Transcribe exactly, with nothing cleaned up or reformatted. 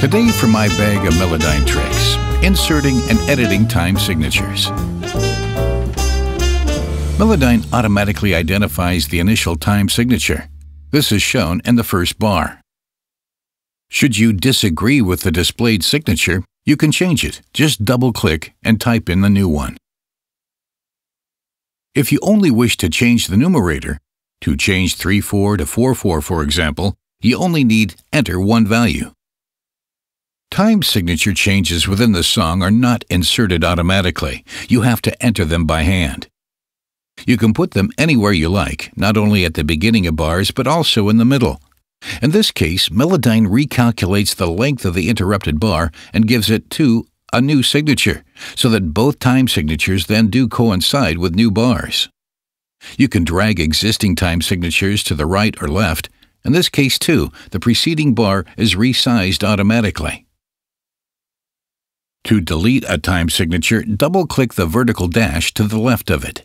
Today from my bag of Melodyne tricks, inserting and editing time signatures. Melodyne automatically identifies the initial time signature. This is shown in the first bar. Should you disagree with the displayed signature, you can change it. Just double-click and type in the new one. If you only wish to change the numerator, to change three four to four four, for example, you only need enter one value. Time signature changes within the song are not inserted automatically. You have to enter them by hand. You can put them anywhere you like, not only at the beginning of bars, but also in the middle. In this case, Melodyne recalculates the length of the interrupted bar and gives it to a new signature, so that both time signatures then do coincide with new bars. You can drag existing time signatures to the right or left. In this case, too, the preceding bar is resized automatically. To delete a time signature, double-click the vertical dash to the left of it.